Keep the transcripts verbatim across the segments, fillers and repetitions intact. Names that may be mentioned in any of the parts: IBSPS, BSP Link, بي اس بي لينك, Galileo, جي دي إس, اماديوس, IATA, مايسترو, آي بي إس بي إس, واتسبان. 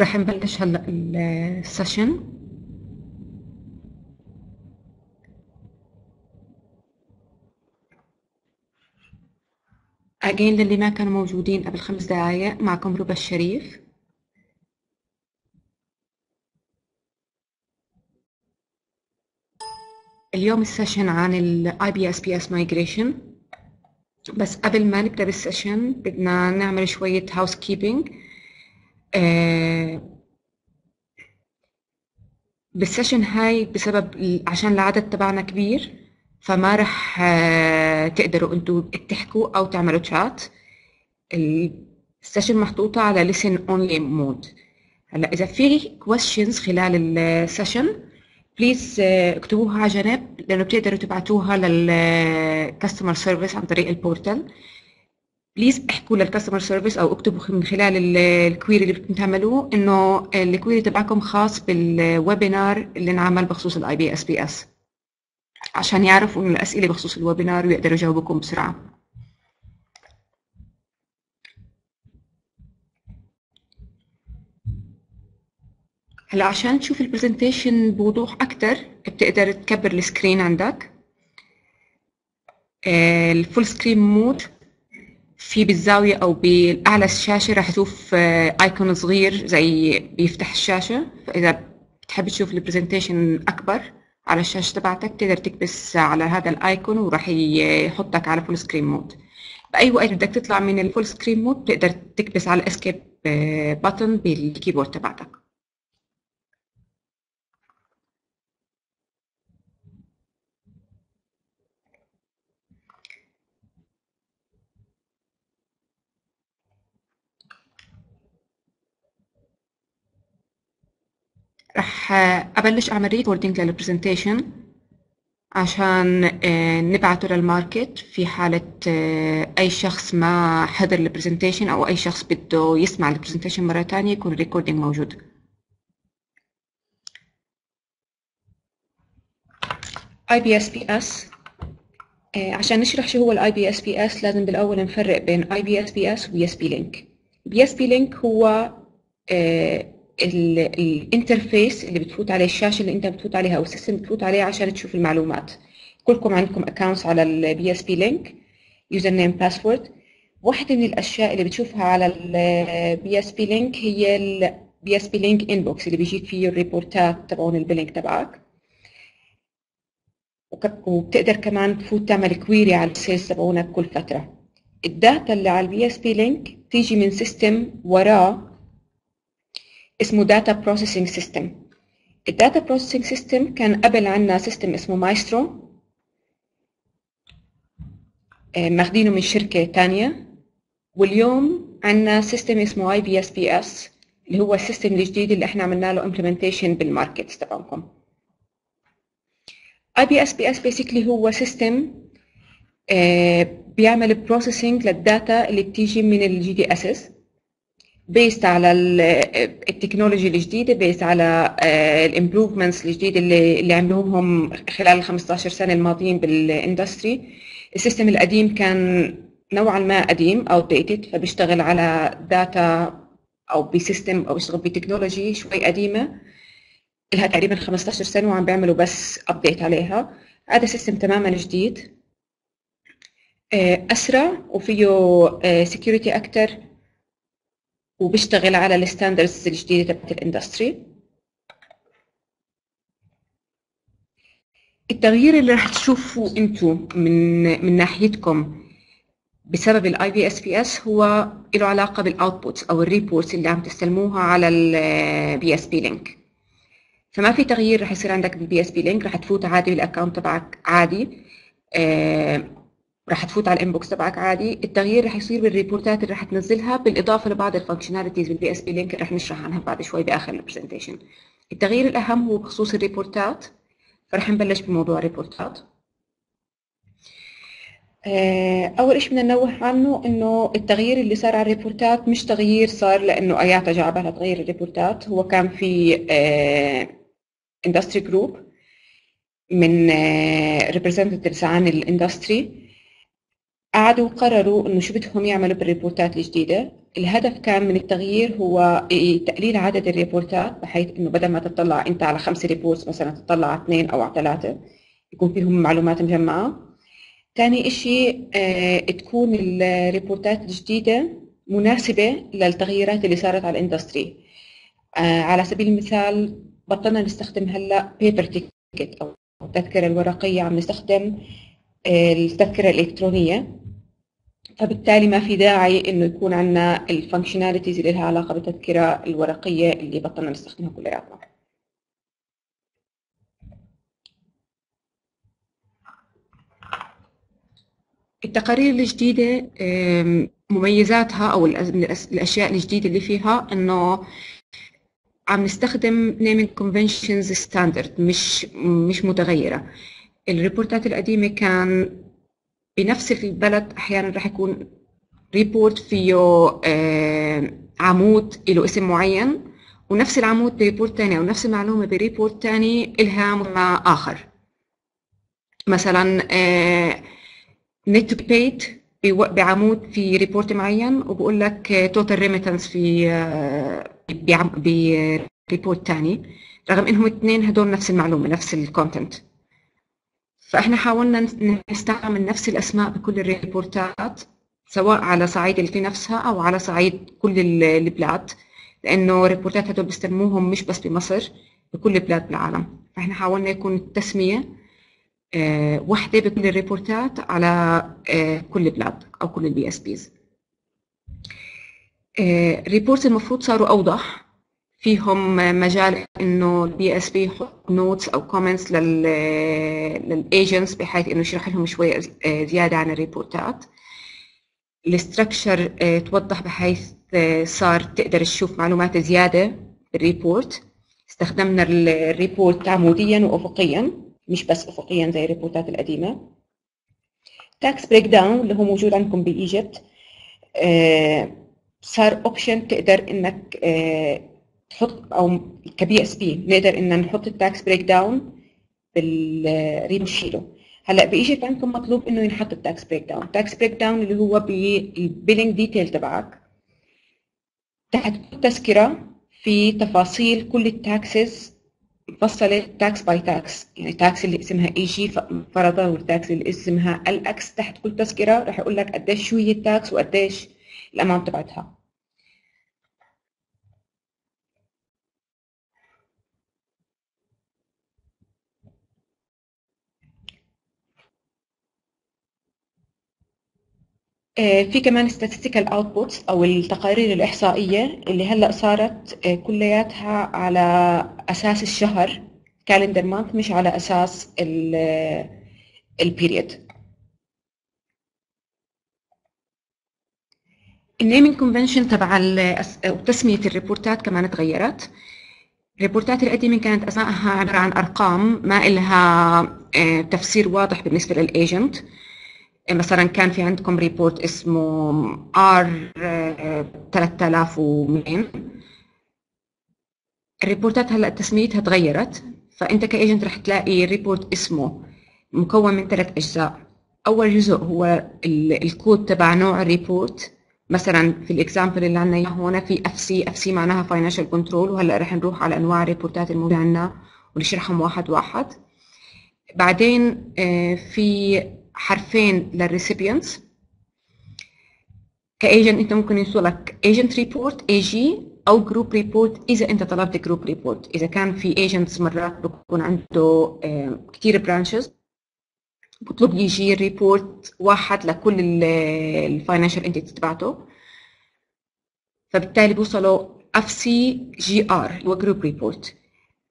راح نبلش هلا السيشن. اجين للي ما كانوا موجودين قبل خمس دقائق، معكم ربا الشريف. اليوم السيشن عن ال آي بي إس بي إس migration، بس قبل ما نبدأ بالسيشن بدنا نعمل شوية housekeeping. آه بالسيشن هاي بسبب عشان العدد تبعنا كبير فما رح آه تقدروا انتوا تحكوا أو تعملوا شات. السيشن محطوطة على listen only mode. هلا إذا في questions خلال السيشن بليز اكتبوها على جنب، لأنه بتقدروا تبعتوها للكاستمر سيرفيس عن طريق البورتال. بليز احكوا للكاستمر سيرفيس أو اكتبوا من خلال الكويري اللي بتعملوه إنه الكويري تبعكم خاص بالويبينار اللي انعمل بخصوص الاي بي اس بي اس، عشان يعرفوا إنه الأسئلة بخصوص الويبينار ويقدروا يجاوبوكم بسرعة. هلا عشان تشوف البرزنتيشن بوضوح أكتر بتقدر تكبر السكرين عندك. الفول سكرين مود في بالزاوية أو بالأعلى الشاشة راح تشوف أيكون صغير زي بيفتح الشاشة، فإذا بتحب تشوف البرزنتيشن أكبر على الشاشة تبعتك تقدر تكبس على هذا الأيكون وراح يحطك على فول سكرين مود. بأي وقت بدك تطلع من الفول سكرين مود بتقدر تكبس على اسكيب باتن بالكيبورد تبعتك. رح أبلش أعمل ريكوردينج للبرزنتيشن عشان نبعته للماركت في حالة أي شخص ما حضر البرزنتيشن أو أي شخص بده يسمع البرزنتيشن مرة تانية يكون الريكوردينج موجود. آي بي إس بي إس عشان نشرح شو هو ال آي بي إس بي إس لازم بالأول نفرق بين آي بي إس بي إس و بي إس بي Link. بي إس بي Link هو الانترفيس اللي بتفوت عليه الشاشه اللي انت بتفوت عليها او السيستم بتفوت عليه عشان تشوف المعلومات. كلكم عندكم اكونتس على البي اس بي لينك، يوزر نيم باسورد. واحده من الاشياء اللي بتشوفها على البي اس بي لينك هي البي اس بي لينك انبوكس اللي بيجيك فيه الريبورتات تبعون البلينك تبعك، وبتقدر كمان تفوت تعمل كويري على السيلز تبعونك كل فتره. الداتا اللي على البي اس بي لينك تيجي من سيستم وراه اسمه Data Processing System. ال Data Processing System كان قبل عنا سيستم اسمه مايسترو ماخدينه من شركة تانية، واليوم عنا سيستم اسمه آي بي إس بي إس اللي هو السيستم الجديد اللي احنا عملنا له implementation بالماركتس تبعكم. آي بي إس بي إس basically هو سيستم بيعمل processing للداتا اللي بتيجي من ال جي دي إس بيست على التكنولوجي الجديده، بيست على الامبروفمنتس الجديده اللي اللي عملوهم خلال ال خمسطعش سنه الماضيين بالاندستري. السيستم القديم كان نوعا ما قديم او ديتد، فبيشتغل على داتا او بسيستم او بيشتغل بتكنولوجي شوي قديمه لها تقريبا خمسطعش سنه وعم بيعملوا بس ابديت عليها. هذا سيستم تماما جديد اسرع وفيه سكيورتي اكثر وبيشتغل على الستاندردز الجديده تبعت الاندستري. التغيير اللي راح تشوفوه انتم من من ناحيتكم بسبب الاي بي اس بي اس هو له علاقه بالاوتبوتس او الريبورتس اللي عم تستلموها على البي اس بي لينك. فما في تغيير راح يصير عندك بالبي اس بي لينك، راح تفوت عادي بالاكونت تبعك عادي، آه راح تفوت على الانبوكس تبعك عادي. التغيير راح يصير بالريبورتات اللي راح تنزلها، بالاضافه لبعض الفانكشناليتيز بالبي اس بي لينك راح نشرح عنها بعد شوي باخر البرزنتيشن. التغيير الاهم هو بخصوص الريبورتات، فراح نبلش بموضوع الريبورتات. اول شيء بدنا ننوه عنه انه التغيير اللي صار على الريبورتات مش تغيير صار لانه اياتا جعبها لتغير الريبورتات. هو كان في اندستري جروب من ريبريزنتيفز عن الاندستري قعدوا قرروا انه شو بدهم يعملوا بالريبورتات الجديده. الهدف كان من التغيير هو تقليل عدد الريبورتات، بحيث انه بدل ما تطلع انت على خمسه ريبورتس مثلا تطلع على اثنين او على ثلاثه يكون فيهم معلومات مجمعه. ثاني شيء آه تكون الريبورتات الجديده مناسبه للتغييرات اللي صارت على الاندستري. آه على سبيل المثال بطلنا نستخدم هلا بيبر تيكت او التذكره الورقيه، عم نستخدم التذكره الالكترونيه، فبالتالي ما في داعي انه يكون عندنا الفانكشناليتيز اللي لها علاقه بالتذكره الورقيه اللي بطلنا نستخدمها كلياتنا. التقارير الجديده مميزاتها او الاشياء الجديده اللي فيها انه عم نستخدم naming conventions standard مش مش متغيره. الريبورتات القديمه كان بنفس البلد احيانا راح يكون ريبورت فيه عمود له اسم معين، ونفس العمود بريبورت ثاني او نفس المعلومه بريبورت ثاني لها مسمى اخر. مثلا نت تو بيد بعمود في ريبورت معين، وبقول لك توتال ريميتنس في بريبورت ثاني، رغم انهم الاثنين هدول نفس المعلومه نفس الكونتنت. فاحنا حاولنا نستعمل نفس الاسماء بكل الريبورتات سواء على صعيد التي نفسها او على صعيد كل البلاد، لانه الريبورتات هدول بيسموهم مش بس بمصر بكل البلاد بالعالم. فاحنا حاولنا يكون التسميه واحده بكل الريبورتات على كل البلاد او كل البي اس بيز. الريبورتس المفروض صاروا اوضح، فيهم مجال انه البي اس بي يحط نوتس او كومنتس لل للايجنتس بحيث انه يشرح لهم شوي زياده عن الريبورتات. الاستراكشر توضح بحيث صار تقدر تشوف معلومات زياده بالريبورت. استخدمنا الريبورت عموديا وافقيا مش بس افقيا زي الريبورتات القديمه. تاكس بريك داون اللي هو موجود عندكم بايجيبت صار اوبشن تقدر انك تحط، او كبي اس بي نقدر ان نحط التاكس بريك داون بالريم نشيله. هلا بايجيبت عندكم مطلوب انه ينحط التاكس بريك داون، التاكس بريك داون اللي هو بالبيلينج ديتيل تبعك. تحت كل تذكره في تفاصيل كل التاكسز مفصله تاكس باي تاكس، يعني التاكس اللي اسمها اي جي فرضا والتاكس اللي اسمها ال اكس، تحت كل تذكره راح يقول لك قديش شو هي التاكس وقديش الامام تبعتها. في كمان statistical outputs او التقارير الاحصائيه اللي هلا صارت كلياتها على اساس الشهر calendar month مش على اساس البيريد. النيمينج كونفنشن تبع تسميه الريبورتات كمان تغيرت. الريبورتات القديمه كانت اسمائها عباره عن ارقام ما إلها تفسير واضح بالنسبه للايجنت. مثلا كان في عندكم ريبورت اسمه ار ثلاثة آلاف ومئتين. الريبورتات هلا تسميتها تغيرت، فانت كايجنت رح تلاقي ريبورت اسمه مكون من ثلاث اجزاء. اول جزء هو الكود تبع نوع الريبورت، مثلا في الاكزامبل اللي عندنا اياه هون في اف سي، اف سي معناها فاينانشال كنترول، وهلا رح نروح على انواع الريبورتات الموجوده عندنا ونشرحهم واحد واحد. بعدين في حرفين للريسيبينتس. كايجنت انت ممكن يوصلك ايجنت ريبورت اي جي او جروب ريبورت اذا انت طلبت جروب ريبورت. اذا كان في ايجنتس مرات بكون عنده كثير برانشز بطلب يجي ريبورت واحد لكل الفاينانشال انتيتي تبعته، فبالتالي بوصلوا اف سي جي ار اللي هو جروب ريبورت.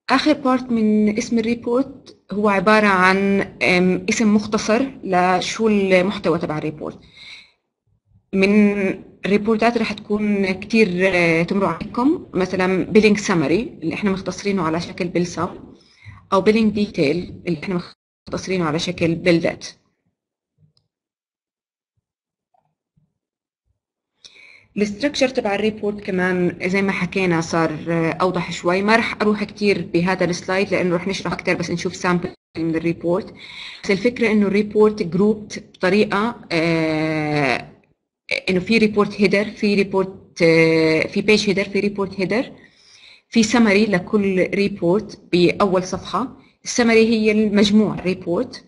اخر بارت من اسم الريبورت هو عباره عن اسم مختصر لشو المحتوى تبع الريبورت. من الريبورتات رح تكون كثير تمروا عليكم، مثلا بيلينج سامري اللي احنا مختصرينه على شكل بيل سام، او بيلينج ديتيل اللي احنا مختصرينه على شكل بيل ديت. الاستراكشر تبع الريبورت كمان زي ما حكينا صار اوضح شوي. ما رح اروح كثير بهذا السلايد لانه رح نشرح اكثر، بس نشوف سامبل من الريبورت. بس الفكره انه الريبورت جروبت بطريقه آه انه في ريبورت هيدر، في ريبورت آه في بيج هيدر، في ريبورت هيدر، في سمري لكل ريبورت باول صفحه. السمري هي المجموع الريبورت،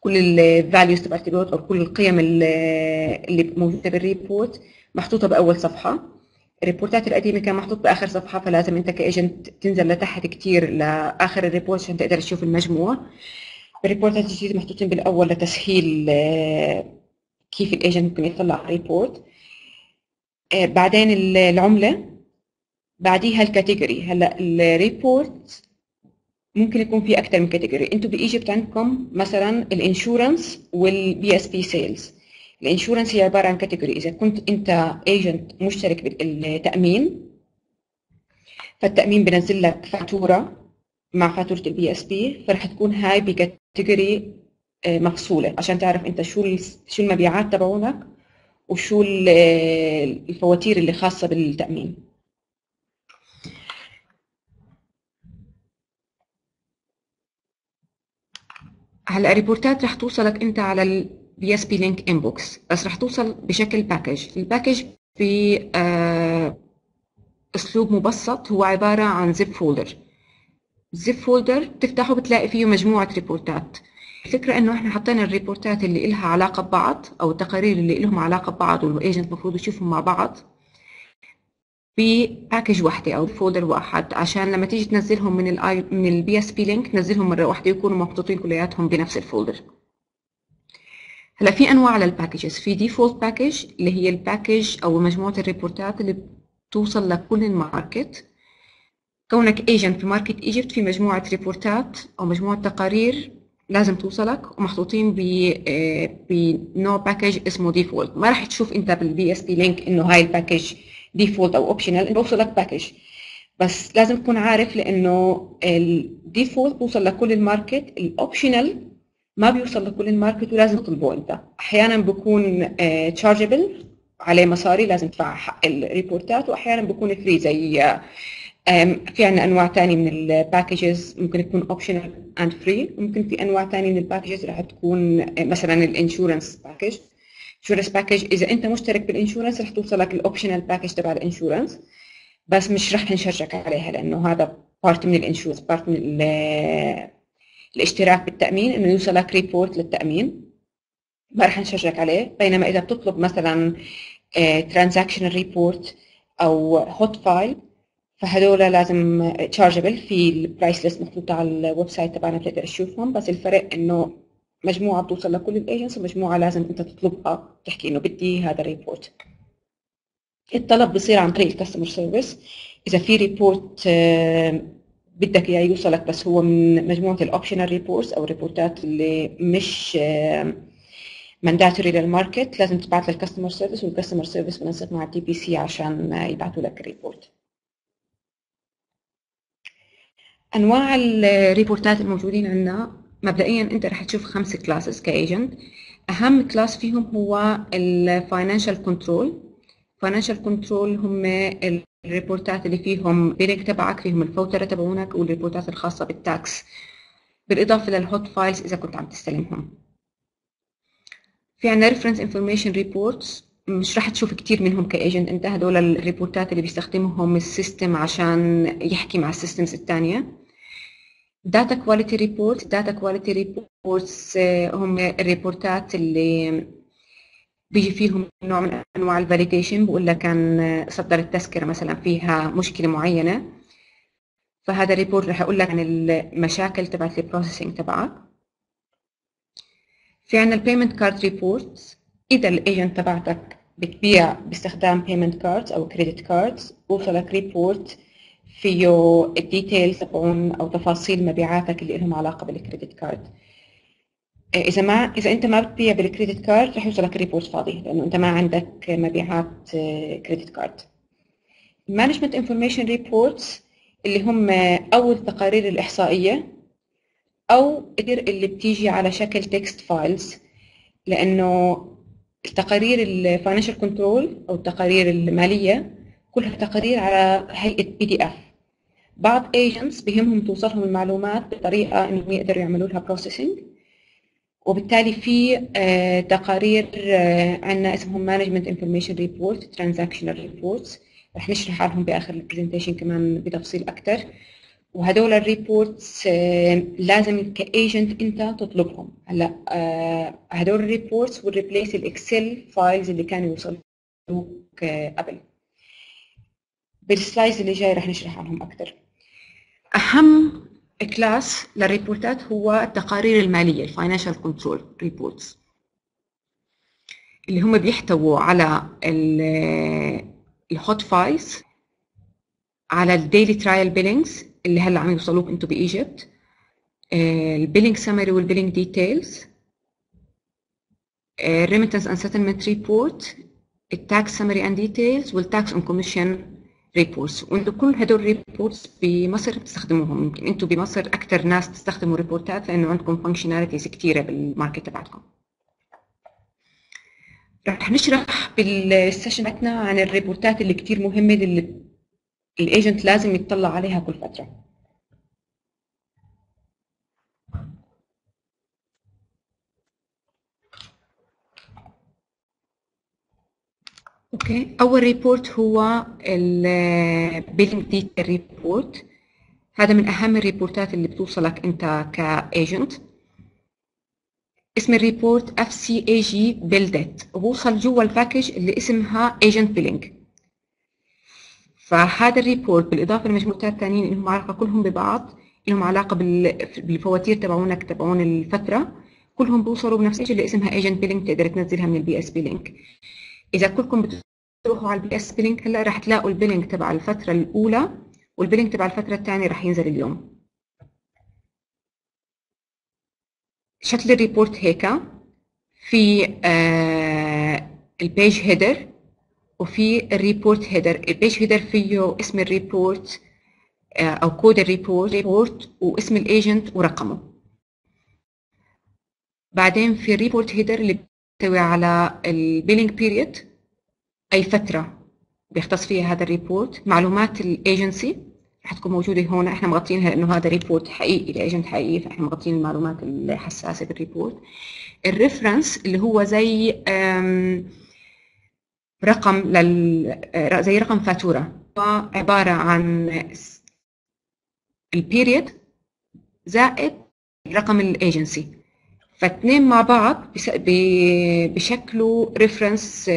كل الفاليوز تبع الريبورت او كل القيم اللي موجوده بالريبورت محطوطه باول صفحه. الريبورتات القديمه كان محطوط باخر صفحه، فلازم انت كايجنت تنزل لتحت كثير لاخر الريبورت عشان تقدر تشوف المجموع. الريبورتات الجديده محطوطين بالاول لتسهيل كيف الايجنت ممكن يطلع ريبورت. بعدين العمله، بعديها الكاتيجوري. هلا الريبورت ممكن يكون في اكثر من كاتيجوري. انتم بايجيبت عندكم مثلا الانشورنس والبي اس بي سيلز. الانشورنس هي عباره عن كاتيجوري، اذا كنت انت ايجنت مشترك بالتامين فالتامين بنزل لك فاتوره مع فاتوره البي اس بي، فرح تكون هاي بكاتيجوري مفصوله عشان تعرف انت شو شو المبيعات تبعونك وشو الفواتير اللي خاصه بالتامين. هلا ريبورتات رح توصلك انت على البي اس بي لينك انبوكس، بس رح توصل بشكل باكج. الباكج باسلوب مبسط هو عباره عن زب فولدر. زب فولدر بتفتحه بتلاقي فيه مجموعه ريبورتات. الفكره انه احنا حطينا الريبورتات اللي لها علاقه ببعض او التقارير اللي لهم علاقه ببعض والايجنت المفروض يشوفهم مع بعض بباكج واحده او فولدر واحد، عشان لما تيجي تنزلهم من الاي من البي اس بي لينك تنزلهم مره واحده يكونوا محطوطين كلياتهم بنفس الفولدر. هلا في انواع للباكجز، في ديفولت باكج اللي هي الباكج او مجموعه الريبورتات اللي بتوصل لكل الماركت. كونك ايجنت في ماركت ايجيبت في مجموعه ريبورتات او مجموعه تقارير لازم توصلك ومحطوطين ب بنوع باكج اسمه ديفولت. ما راح تشوف انت بالبي اس بي لينك انه هاي الباكج ديفولت او اوبشنال، بوصل لك باكج بس لازم تكون عارف لانه الديفولت بوصل لكل الماركت، الاوبشنال ما بيوصل لكل الماركت ولازم تطلبه انت. احيانا بكون تشارجبل عليه مصاري لازم تدفع حق الريبورتات، واحيانا بكون فري. زي في عندنا انواع ثانيه من الباكجز ممكن تكون اوبشنال اند فري، ممكن في انواع ثانيه من الباكجز رح تكون مثلا الانشورنس باكج. انشورنس باكج اذا انت مشترك بالانشورنس رح توصلك الاوبشنال باكج تبع الانشورنس، بس مش رح نشرجك عليها لانه هذا بارت من الانشورنس، بارت من الاشتراك بالتامين انه يوصلك ريبورت للتامين، ما رح نشرجك عليه. بينما اذا بتطلب مثلا ترانزاكشن ريبورت او هوت فايل فهذول لازم تشارجبل، في البرايس ليست محطوطه على الويب سايت تبعنا بتقدر تشوفهم. بس الفرق انه مجموعه بتوصل لكل الايجنتس ومجموعه لازم انت تطلبها، تحكي انه بدي هذا الريبورت. الطلب بصير عن طريق الكاستمر سيرفيس. اذا في ريبورت بدك اياه يوصلك بس هو من مجموعه الاوبشنال ريبورتس او الريبورتات اللي مش مانداتوري للماركت، لازم تبعث للكاستمر سيرفيس، والكاستمر سيرفيس بنسق مع الدي بي سي عشان يبعثوا لك الريبورت. انواع الريبورتات الموجودين عندنا مبدئيا انت رح تشوف خمس كلاسز كايجنت. اهم كلاس فيهم هو الفاينانشال كنترول. فاينانشال كنترول هم الريبورتات اللي فيهم بيلينج تبعك، فيهم الفوتره تبعونك والريبورتات الخاصه بالتاكس، بالاضافه للهوت فايلز اذا كنت عم تستلمهم. في عندنا ريفرنس انفورميشن ريبورتس، مش رح تشوف كثير منهم كايجنت انت، هدول الريبورتات اللي بيستخدمهم السيستم عشان يحكي مع السيستمز الثانيه. داتا كواليتي ريبورت، داتا كواليتي ريبورتس هم الريبورتات اللي بيجي فيهم نوع من انواع الفاليديشن، بقول لك كان صدر التذكره مثلا فيها مشكله معينه، فهذا الريبورت رح اقول لك عن المشاكل تبعت البروسيسنج تبعك. في عندنا البيمنت كارد ريبورت، اذا الايجنت تبعتك بتبيع باستخدام بيمنت كاردز او كريدت كاردز بوصلك ريبورت فيه الديتيلز تبعون او تفاصيل مبيعاتك اللي لهم علاقه بالكريدت كارد. اذا ما اذا انت ما بتبيع بالكريدت كارد رح يوصلك ريبورت فاضي لانه انت ما عندك مبيعات كريدت كارد. مانجمنت انفورميشن ريبورتس اللي هم او التقارير الاحصائيه او اللي بتيجي على شكل تكست فايلز، لانه التقارير الفاينانشال كنترول او التقارير الماليه كلها تقارير على هيئة بي دي اف، بعض agents بيهمهم توصلهم المعلومات بطريقة انهم يقدروا يعملوا لها processing، وبالتالي في تقارير عندنا اسمهم management information report، transactional reports، رح نشرح عنهم باخر البرزنتيشن كمان بتفصيل اكثر. وهدول الريبورتس لازم كايجنت انت تطلبهم. هلا هدول الريبورتس والريبليس الاكسل فايلز اللي كانوا يوصلوك قبل. بالسلايز اللي جاي رح نشرح عنهم اكثر. اهم كلاس للريبورتات هو التقارير الماليه، الفاينانشال كنترول ريبورتس، اللي هم بيحتووا على الهوت فايلز، على الديلي ترايل بيلينجز اللي هلا عم يوصلوك انتم بايجيبت، البيلينج سمري والبيلينج ديتيلز، الريميتنس اند سيتلمنت ريبورت، التاكس سمري اند ديتيلز، والتاكس اون كوميشن ريبورتس. وانتم كل هدول الريبورتس بمصر بتستخدموهم، يمكن انتم بمصر اكثر ناس تستخدموا ريبورتات لانه عندكم فانكشناليتيز كثيره بالماركت تبعكم. رح نشرح بالسيشن بتاعتنا عن الريبورتات اللي كثير مهمه اللي الايجنت لازم يتطلع عليها كل فتره. اوكي، اول ريبورت هو البيلينج ديتيل ريبورت. هذا من اهم الريبورتات اللي بتوصلك انت كايجنت. اسم الريبورت اف سي اي جي بيلدت، وبوصل جوا الباكج اللي اسمها ايجنت بيلينج. فهذا الريبورت بالاضافه لمجموعتين ثانيين اللي هم علاقه كلهم ببعض، لهم علاقه بالفواتير تبعونك تبعون الفتره، كلهم بوصلوا بنفس الشيء اللي اسمها ايجنت بيلينج، تقدر تنزلها من البي اس بي لينك. إذا كلكم بتروحوا على البي اس بي لينك هلا رح تلاقوا البيلينج تبع الفترة الأولى والبيلينج تبع الفترة الثانية رح ينزل اليوم. شكل الريبورت هيك، في آه البيج هيدر وفي الريبورت هيدر. البيج هيدر فيه اسم الريبورت آه أو كود الريبورت واسم الايجنت ورقمه. بعدين في الريبورت هيدر اللي بتحتوي على البيلينج بيريود، أي فترة بيختص فيها هذا الريبورت، معلومات الايجنسي رح تكون موجودة هون، احنا مغطينها لأنه هذا ريبورت حقيقي لايجنت حقيقي، فاحنا مغطين المعلومات الحساسة بالريبورت. الريفرنس اللي هو زي رقم لل زي رقم فاتورة، هو عبارة عن البيريود زائد رقم الايجنسي، فاثنين مع بعض بشكله ريفرنس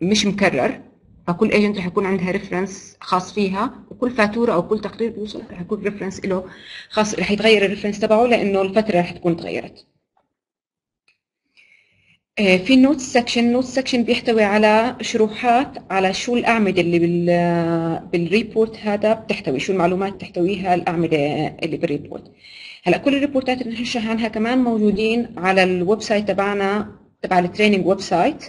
مش مكرر، فكل ايجنت رح يكون عندها ريفرنس خاص فيها، وكل فاتوره او كل تقرير بيوصل رح يكون ريفرنس له خاص، رح يتغير الريفرنس تبعه لانه الفتره رح تكون تغيرت. في النوت سكشن، النوت سكشن بيحتوي على شروحات على شو الاعمده اللي بالريبورت هذا بتحتوي، شو المعلومات بتحتويها الاعمده اللي بالريبورت. هلا كل الريبورتات اللي بنشرح عنها كمان موجودين على الويب سايت تبعنا، تبع التريننج ويب سايت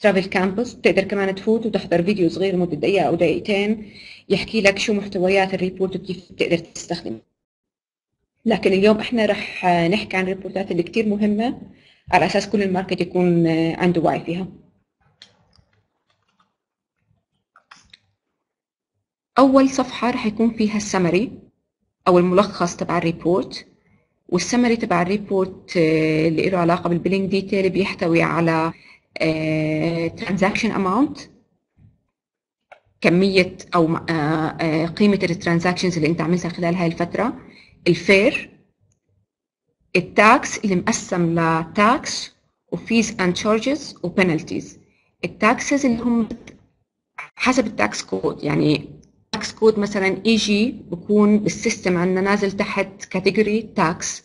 ترافل كامبس، بتقدر كمان تفوت وتحضر فيديو صغير مدة دقيقة أو دقيقتين يحكي لك شو محتويات الريبورت وكيف بتقدر تستخدمه. لكن اليوم احنا رح نحكي عن الريبورتات اللي كتير مهمة على أساس كل الماركت يكون عنده وعي فيها. أول صفحة رح يكون فيها السمري أو الملخص تبع الريبورت، والسمري تبع الريبورت اللي له علاقة بالبيلينج ديتيل بيحتوي على ترانزاكشن أماونت، كمية أو قيمة الترانزاكشنز اللي أنت عملتها خلال هاي الفترة، الفير، التاكس اللي مقسم لتاكس وفيز أند تشارجز وبنالتيز. التاكسز اللي هم حسب التاكس كود، يعني تاكس كود مثلا اي جي بكون بالسيستم عندنا نازل تحت كاتيجوري تاكس،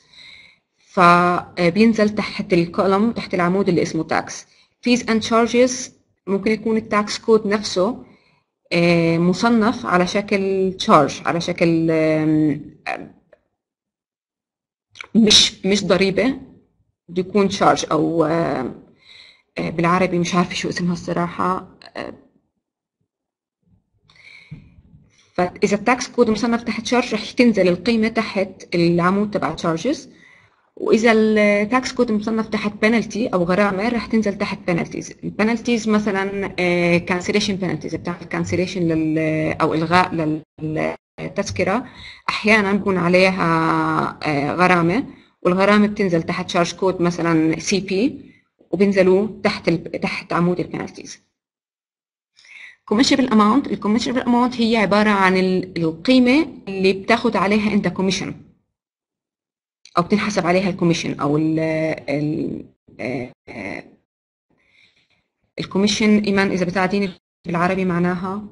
فبينزل تحت الكولم تحت العمود اللي اسمه تاكس. فيز اند تشارجز ممكن يكون التاكس كود نفسه مصنف على شكل تشارج، على شكل مش مش ضريبه، بده يكون تشارج او بالعربي مش عارفه شو اسمها الصراحه. فإذا التاكس كود مصنف تحت تشارج رح تنزل القيمة تحت العمود تبع تشارجز، وإذا التاكس كود مصنف تحت بنالتي أو غرامة رح تنزل تحت بنالتيز. البنالتيز مثلا كانسليشن بنالتيز، بتعمل كانسليشن أو إلغاء التذكرة أحيانا بكون عليها غرامة، والغرامة بتنزل تحت شارج كود مثلا سي بي، وبينزلوا تحت ال... تحت عمود البنالتيز. كوميشنبل اماونت، الكوميشنبل اماونت هي عبارة عن القيمة اللي بتاخد عليها أنت كوميشن، أو بتنحسب عليها الكوميشن، أو ال ال الكوميشن. إيمان إذا بتعديني بالعربي معناها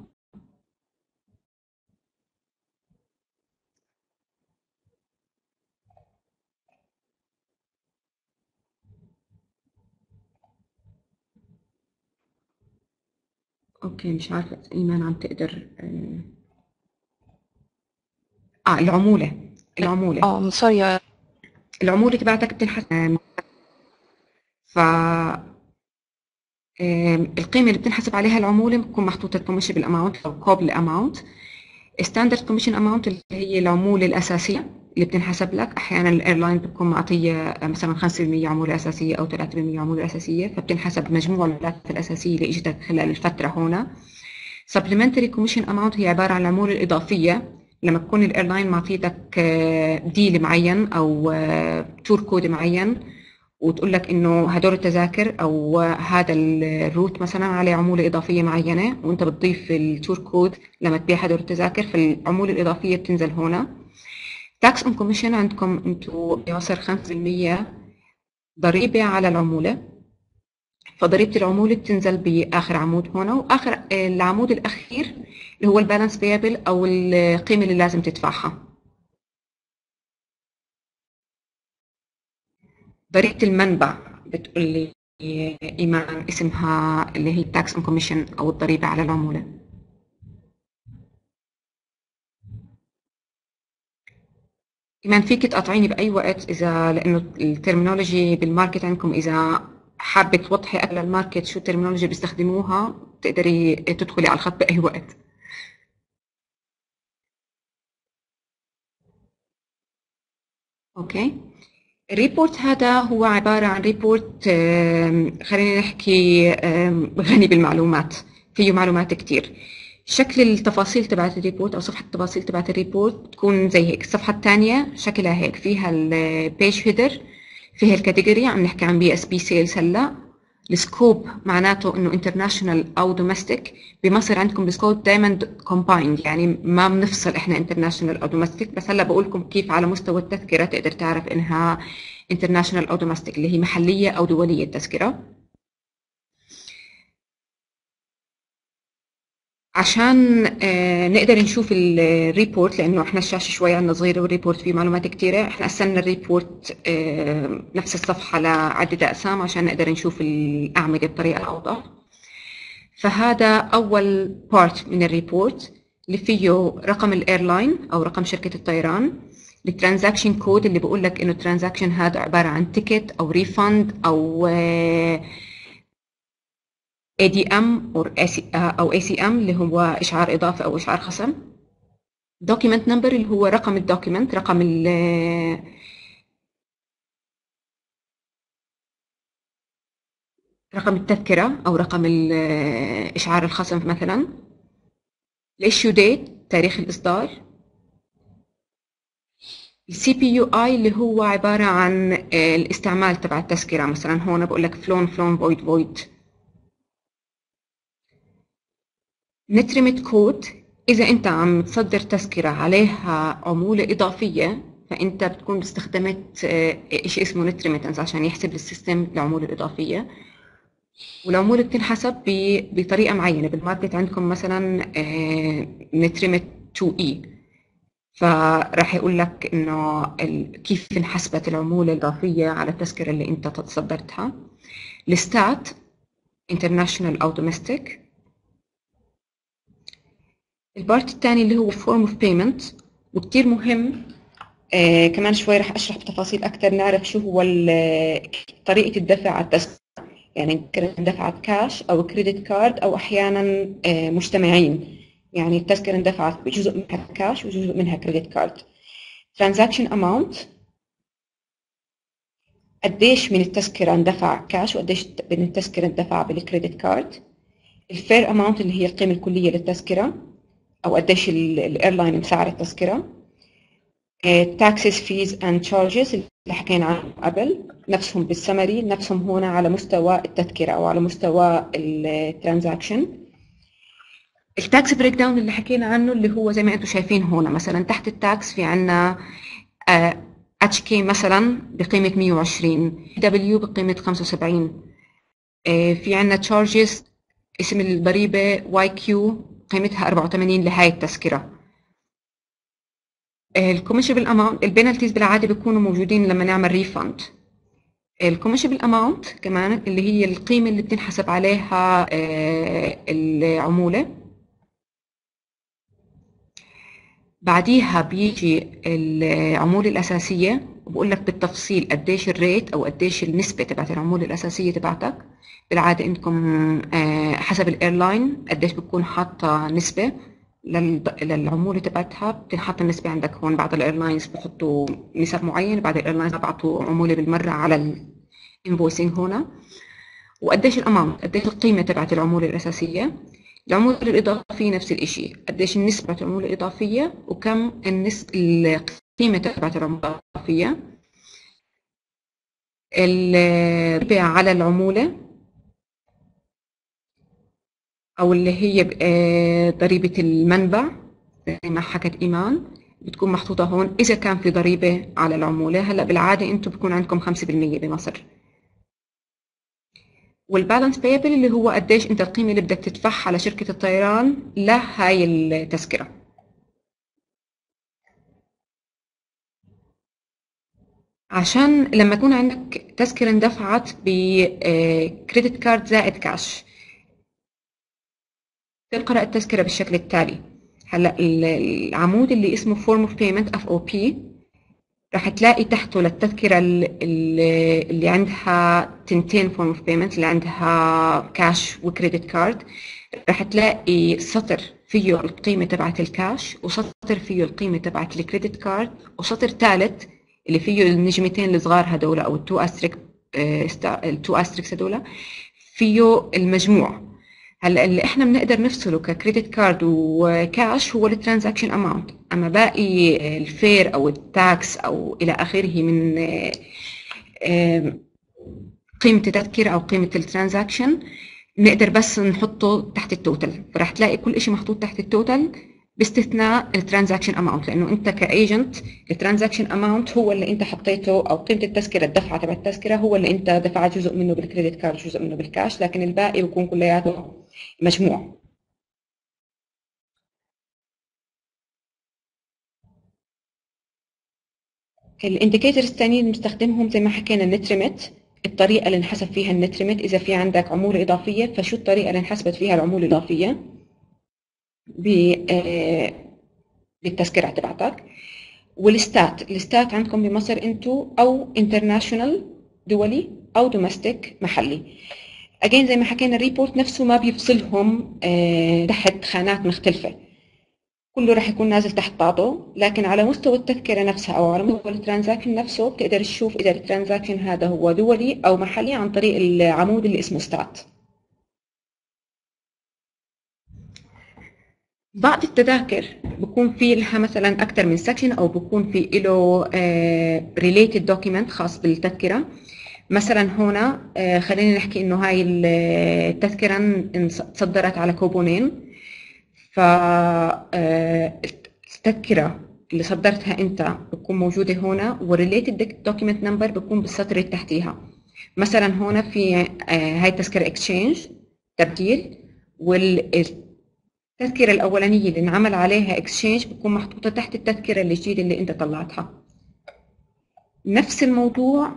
اوكي، مش عارفه ايمان عم تقدر. اه العموله، العموله اه سوري، العموله تبعتك بتنحسب. ف القيمه اللي بتنحسب عليها العموله بتكون محطوطه الكوميشنبل اماونت او قابل اماونت. ستاندرد كوميشن اماونت اللي هي العموله الاساسيه اللي بتنحسب لك، احيانا الايرلاين بتكون معطيه مثلا خمسة بالمية عموله اساسيه او ثلاثة بالمية عموله اساسيه، فبتنحسب مجموع العمولات الاساسيه اللي اجتك خلال الفتره هون. سبلمنتري كوميشن اماونت هي عباره عن العموله الاضافيه لما تكون الايرلاين معطيتك ديل معين او تور كود معين، وتقول لك انه هدول التذاكر او هذا الروت مثلا عليه عموله اضافيه معينه، وانت بتضيف التور كود لما تبيع هدول التذاكر، فالعموله الاضافيه بتنزل هون. تاكس اون كوميشن عندكم انتم بيوصل خمسة بالمية ضريبه على العموله، فضريبه العموله بتنزل باخر عمود هنا، واخر العمود الاخير اللي هو البالانس بيابل او القيمه اللي لازم تدفعها. ضريبه المنبع بتقول لي ايمان اسمها، اللي هي تاكس اون كوميشن او الضريبه على العموله. كمان فيك تقاطعيني باي وقت اذا، لانه الترمينولوجي بالماركت عندكم، اذا حابه توضحي على الماركت شو الترمينولوجي بيستخدموها بتقدري تدخلي على الخط باي وقت. اوكي، الريبورت هذا هو عباره عن ريبورت خلينا نحكي غني بالمعلومات، فيه معلومات كثير. شكل التفاصيل تبعت الريبورت او صفحه التفاصيل تبعت الريبورت تكون زي هيك. الصفحه الثانيه شكلها هيك، فيها البيج هيدر، فيها الكاتيجوري، عم نحكي عن بي اس بي سيلز هلا. السكوب معناته انه انترناشونال او دومستيك. بمصر عندكم السكوب دائما كومبايند، يعني ما بنفصل احنا انترناشونال او دومستيك، بس هلا بقول لكم كيف على مستوى التذكره تقدر تعرف انها انترناشونال او دومستيك، اللي هي محليه او دوليه التذكره. عشان نقدر نشوف الريبورت، لانه احنا الشاشه شوي عندنا صغيره والريبورت فيه معلومات كثيره، احنا قسمنا الريبورت نفس الصفحه لعده اقسام عشان نقدر نشوف الاعمده بطريقه اوضح. فهذا اول بارت من الريبورت اللي فيه رقم الايرلاين او رقم شركه الطيران، الترانزاكشن كود اللي بقول لك انه الترانزاكشن هذا عباره عن تيكت او ريفند او إيه دي إم أو إيه سي إم اللي هو إشعار إضافة أو إشعار خصم. document number اللي هو رقم الدوكيمنت، رقم ال رقم التذكرة أو رقم إشعار الخصم مثلا. issue date تاريخ الإصدار. السي بي يو اي اللي هو عبارة عن الاستعمال تبع التذكرة، مثلا هون بقول لك فلون فلون فويد فويد. نت ريميت كود، إذا أنت عم تصدر تذكرة عليها عمولة إضافية فأنت بتكون استخدمت شيء اسمه نت ريميتنس عشان يحسب السيستم العمولة الإضافية. والعمولة بتنحسب بطريقة معينة، بالماركت عندكم مثلا نت ريميت تو إي، فراح يقول لك إنه كيف انحسبت العمولة الإضافية على التذكرة اللي أنت تصدرتها. الستات international أو domestic. البارت الثاني اللي هو فورم اوف بيمنت، وكثير مهم آه كمان شوي رح اشرح بتفاصيل اكثر نعرف شو هو طريقه الدفع على التذكره، يعني اندفعت كاش او كريدت كارد او احيانا آه مجتمعين، يعني التذكره اندفعت بجزء منها كاش وجزء منها كريدت كارد. ترانزاكشن اماونت، قديش من التذكره اندفع كاش وقديش من التذكره اندفع بالكريدت كارد. الفير اماونت اللي هي القيمه الكليه للتذكره، او قديش الايرلاين مسعر التذكره. التاكسز فيز اند تشارجز اللي حكينا عنهم قبل نفسهم بالسمري، نفسهم هنا على مستوى التذكره او على مستوى الترانزاكشن. التاكس بريك داون اللي حكينا عنه اللي هو زي ما انتم شايفين هنا، مثلا تحت التاكس في عندنا اتش كي مثلا بقيمه مية وعشرين، دبليو بقيمه خمسة وسبعين، في عندنا تشارجز اسم الضريبه واي كيو قيمتها أربعة وثمانين لهي التذكره. الكوميشبل اماونت البينالتيز بالعاده بيكونوا موجودين لما نعمل ريفند. الكوميشبل اماونت كمان اللي هي القيمه اللي بتنحسب عليها العموله. بعديها بيجي العموله الاساسيه وبقول لك بالتفصيل قديش الريت او قديش النسبه تبعت العموله الاساسيه تبعتك. بالعاده انكم حسب الايرلاين قديش بتكون حاطه نسبه للعموله تبعتها، بتنحط النسبه عندك هون. بعض الايرلاينز بحطوا نسب معينه، بعض الايرلاينز بيعطوا عموله بالمره على الانفويسنج هنا. وقديش الاماونت قديش القيمه تبعت العموله الاساسيه. العموله الاضافيه نفس الشيء، قديش النسبه تبعت العموله الاضافيه وكم النسبه القيمه تبعت العموله الاضافيه. الربع على العموله أو اللي هي ضريبة المنبع زي ما حكت إيمان بتكون محطوطة هون إذا كان في ضريبة على العمولة. هلا بالعادة أنتم بكون عندكم خمسة بالمية بمصر. والبالانس بايبل اللي هو قديش أنت القيمة اللي بدك تدفعها على شركة الطيران لهاي التذكرة. عشان لما يكون عندك تذكرة اندفعت بكريدت كارد زائد كاش تقرأ التذكرة بالشكل التالي. هلا العمود اللي اسمه Form of Payment إف أو بي راح تلاقي تحته للتذكرة اللي عندها تنتين Form of Payment اللي عندها كاش وكريدت كارد، راح تلاقي سطر فيه القيمة تبعت الكاش وسطر فيه القيمة تبعت الكريدت كارد وسطر ثالث اللي فيه النجمتين الصغار هدول أو التو أستريك التو أستريكس هدول فيه المجموع. هلا اللي احنا بنقدر نفصله ككريدت كارد وكاش هو الترانزاكشن اماونت، اما باقي الفير او التاكس او الى اخره من قيمه التذكره او قيمه الترانزاكشن بنقدر بس نحطه تحت التوتال. فراح تلاقي كل شيء محطوط تحت التوتال باستثناء الترانزاكشن اماونت، لانه انت كايجنت الترانزاكشن اماونت هو اللي انت حطيته او قيمه التذكره الدفعه تبع التذكره هو اللي انت دفعت جزء منه بالكريدت كارد وجزء منه بالكاش، لكن الباقي بيكون كلياته مجموع. الانديكيتورز الثانيين بنستخدمهم زي ما حكينا النت ريميت، الطريقه اللي انحسب فيها النت ريميت. اذا في عندك عموله اضافيه فشو الطريقه اللي انحسبت فيها العموله الاضافيه بالتذكره تبعتك. والستات الستات عندكم بمصر انتو او انترناشونال دولي او دومستيك محلي. اجين زي ما حكينا الريبورت نفسه ما بيفصلهم تحت خانات مختلفه، كله راح يكون نازل تحت بعضه، لكن على مستوى التذكره نفسها او على مستوى الترانزاكشن نفسه بتقدر تشوف اذا الترانزاكشن هذا هو دولي او محلي عن طريق العمود اللي اسمه ستات. بعض التذاكر بكون في لها مثلا اكثر من سكشن او بكون في له ريليتد دوكيمنت خاص بالتذكره. مثلا هنا خلينا نحكي انه هاي التذكره صدرت على كوبونين، فالتذكره اللي صدرتها انت بتكون موجوده هنا والريليتد دوكيمنت نمبر بكون بالسطر اللي تحتيها. مثلا هنا في هاي التذكره اكسشينج تبديل، والتذكره الاولانيه اللي انعمل عليها اكسشينج بتكون محطوطه تحت التذكره الجديده اللي, اللي انت طلعتها. نفس الموضوع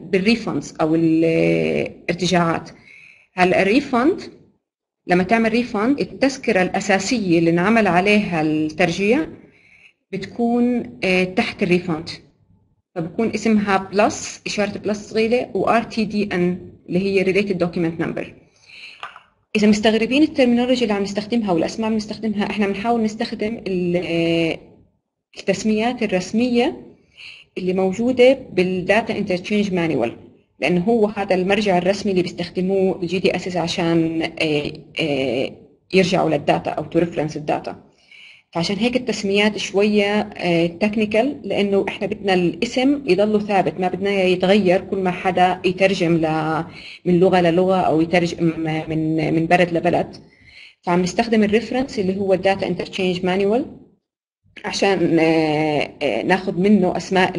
بالريفندز او الارتجاعات. هلا الريفند لما تعمل ريفند التذكره الاساسيه اللي انعمل عليها الترجيع بتكون تحت الريفند، فبكون اسمها بلس اشاره بلس صغيره وار تي دي ان اللي هي ريليتد دوكيمنت نمبر. اذا مستغربين الترمينولوجي اللي عم نستخدمها والاسماء اللي بنستخدمها، احنا بنحاول نستخدم التسميات الرسميه اللي موجودة بالداتا انترتشينج مانيوال، لأنه هو هذا المرجع الرسمي اللي بيستخدموه الجي دي اس عشان يرجعوا للداتا او تو ريفرنس الداتا. فعشان هيك التسميات شويه تكنيكال، لانه احنا بدنا الاسم يضله ثابت، ما بدنا يتغير كل ما حدا يترجم ل من لغه للغه او يترجم من من بلد لبلد. فعم نستخدم الريفرنس اللي هو الداتا انترتشينج مانيوال عشان ناخذ منه اسماء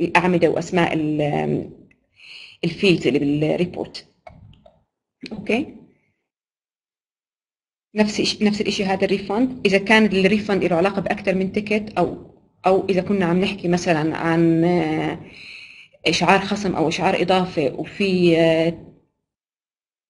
الاعمده واسماء الفيلدز اللي بالريبورت. اوكي، نفس نفس الشيء هذا الريفند، اذا كان الريفند له علاقه باكثر من تيكت او او اذا كنا عم نحكي مثلا عن اشعار خصم او اشعار اضافه وفي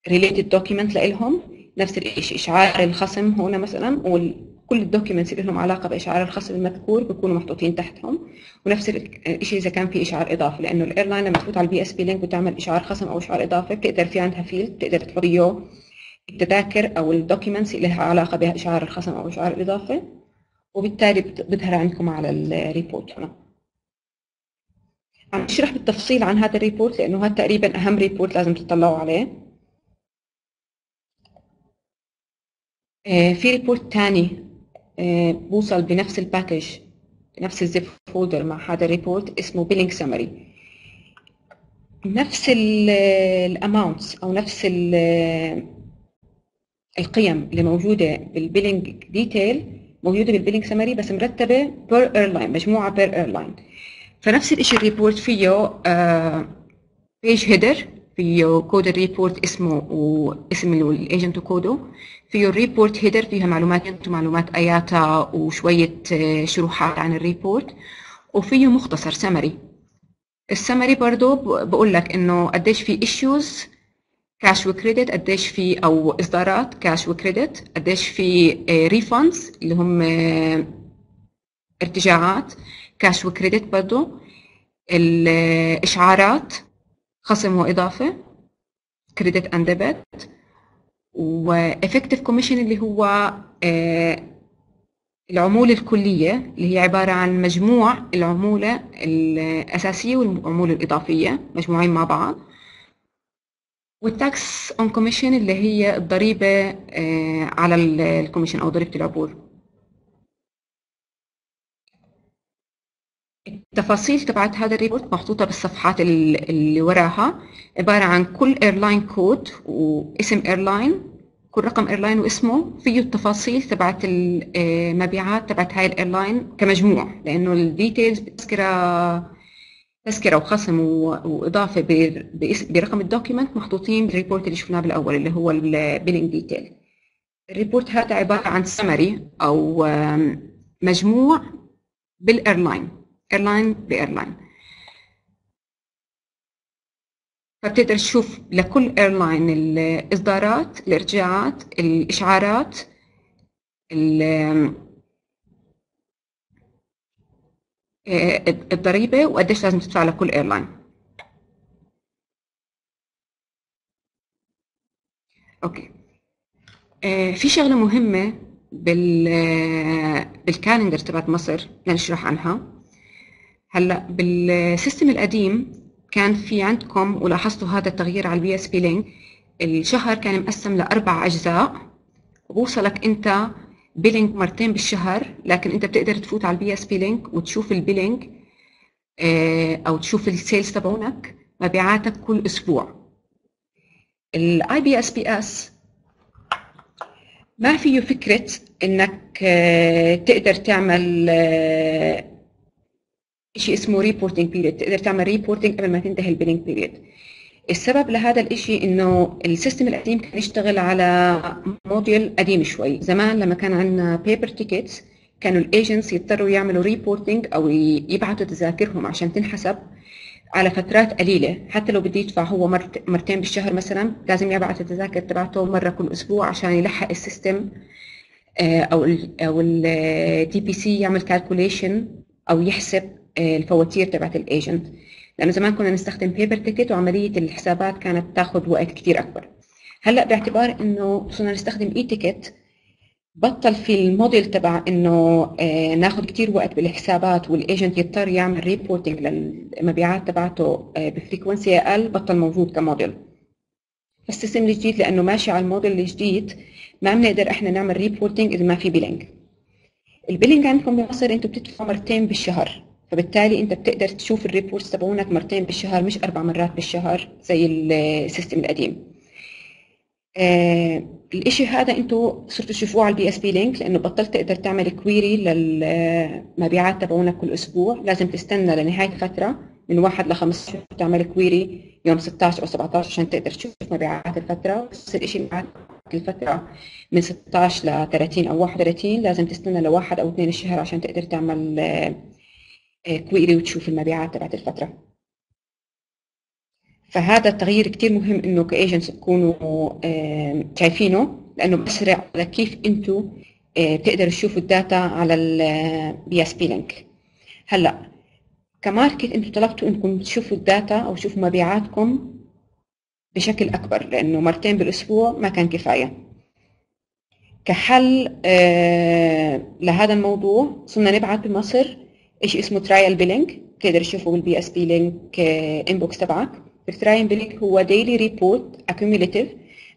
ريليتد دوكيمنت لهم، نفس الشيء اشعار الخصم هنا مثلا وكل الدوكيمنتس اللي لهم علاقه باشعار الخصم المذكور بيكونوا محطوطين تحتهم، ونفس الشيء اذا كان في اشعار اضافه، لانه الايرلاين لما تفوت على البي اس بي لينك وتعمل اشعار خصم او اشعار اضافه بتقدر في عندها فيلد بتقدر تحط اياه التذاكر او الدوكيمنتس اللي لها علاقه باشعار الخصم او اشعار الاضافه، وبالتالي بظهر عندكم على الريبورت. هنا عم بشرح بالتفصيل عن هذا الريبورت لانه هذا تقريبا اهم ريبورت لازم تطلعوا عليه. في ريبورت ثاني بوصل بنفس الباكج نفس الزب فولدر مع هذا الريبورت اسمه بيلينج سمري، نفس الاماونتس او نفس القيم اللي موجوده بالبيلينج ديتيل موجوده بالبيلينج سمري، بس مرتبه بير ايرلاين، مجموعه بير ايرلاين. فنفس الشيء الريبورت فيه بيج هيدر، فيه كود الريبورت اسمه واسم الايجنت وكوده، فيه الريبورت هيدر فيها معلومات ايجنت ومعلومات اياتا وشويه شروحات عن الريبورت، وفيه مختصر سمري. السمري برضه بقول لك انه قديش في ايشوز كاش وكريدت، قديش في او اصدارات كاش وكريدت، قديش في ريفاندز اللي هم ارتجاعات كاش وكريدت، برضه الاشعارات خصم واضافه كريدت اند ديبت، وافكتيف كوميشن اللي هو العموله الكليه اللي هي عباره عن مجموع العموله الاساسيه والعموله الاضافيه مجموعين مع بعض، والتاكس اون كوميشن اللي هي الضريبه على الكوميشن او ضريبه العبور. التفاصيل تبعت هذا الريبورت محطوطه بالصفحات اللي وراها، عباره عن كل ايرلاين كود واسم ايرلاين، كل رقم ايرلاين واسمه، فيه التفاصيل تبعت المبيعات تبعت هاي الايرلاين كمجموع، لانه الديتيلز بتذكره تذكره وخصم واضافه برقم الدوكيمنت محطوطين بالريبورت اللي شفناه بالاول اللي هو البيلينج ديتيل. الريبورت هذا عباره عن سمري او مجموع بالايرلاين، ايرلاين بايرلاين، فبتقدر تشوف لكل ايرلاين الاصدارات، الارجاعات، الاشعارات، الضريبه وقديش لازم تدفع لكل ايرلاين. اوكي، في شغله مهمه بال بالكالندر تبعت مصر بدنا نشرح عنها. هلا بالسيستم القديم كان في عندكم، ولاحظتوا هذا التغيير على البي اس بي لينك، الشهر كان مقسم لاربع اجزاء، وبوصلك انت بيلينج مرتين بالشهر، لكن انت بتقدر تفوت على البي اس بي لينك وتشوف البيلينج او تشوف السيلز تبعونك مبيعاتك كل اسبوع. الاي بي اس بي اس ما فيه فكره انك تقدر تعمل شيء اسمه ريبورتنج بيريد، تقدر تعمل ريبورتنج قبل ما تنتهي البيلينج بيريد. السبب لهذا الشيء انه السيستم القديم كان يشتغل على موديل قديم شوي. زمان لما كان عندنا بيبر تيكتس كانوا الايجنتس يضطروا يعملوا ريبورتنج او يبعثوا تذاكرهم عشان تنحسب على فترات قليله، حتى لو بده يدفع هو مرت مرتين بالشهر مثلا لازم يبعث التذاكر تبعته مره كل اسبوع عشان يلحق السيستم او ال او الدي بي سي يعمل كالكوليشن او يحسب الفواتير تبعت الايجنت، لانه زمان كنا نستخدم بيبر تيكت وعمليه الحسابات كانت تاخذ وقت كثير اكبر. هلا باعتبار انه صرنا نستخدم اي تيكت بطل في الموديل تبع انه آه ناخذ كثير وقت بالحسابات والايجنت يضطر يعمل ريبورتنج للمبيعات تبعته آه بفريكونسي اقل، بطل موجود كموديل. السيستم الجديد لانه ماشي على الموديل الجديد ما بنقدر احنا نعمل ريبورتنج اذا ما في بيلينج. البيلينج عندكم بمصر انتوا بتدفعوا مرتين بالشهر، فبالتالي انت بتقدر تشوف الريبورتس تبعونك مرتين بالشهر مش اربع مرات بالشهر زي السيستم القديم. آه الاشي هذا انتوا صرتوا تشوفوه على البي اس بي لينك لانه بطلت تقدر تعمل كويري للمبيعات تبعونك كل اسبوع، لازم تستنى لنهايه فتره من واحد لخمسة تعمل كويري يوم ستة عشر او سبعة عشر عشان تقدر تشوف مبيعات الفتره، بس الاشي معك الفتره من ستة عشر لثلاثين او واحد وثلاثين لازم تستنى لواحد او اثنين الشهر عشان تقدر تعمل كويري وتشوف المبيعات تبعت الفتره. فهذا التغيير كتير مهم انه كايجنتس تكونوا شايفينه لانه بسرع على كيف انتوا بتقدروا تشوفوا الداتا على البي اس بي لينك. هلا كماركت انتوا طلبتوا انكم تشوفوا الداتا او تشوفوا مبيعاتكم بشكل اكبر لانه مرتين بالاسبوع ما كان كفايه. كحل لهذا الموضوع صرنا نبعث بمصر شيء اسمه ترايل بيلينج، بتقدر تشوفوا بالبي اس بي لينك انبوكس تبعك. الترايل بيلينج هو ديلي ريبورت اكيوميليتيف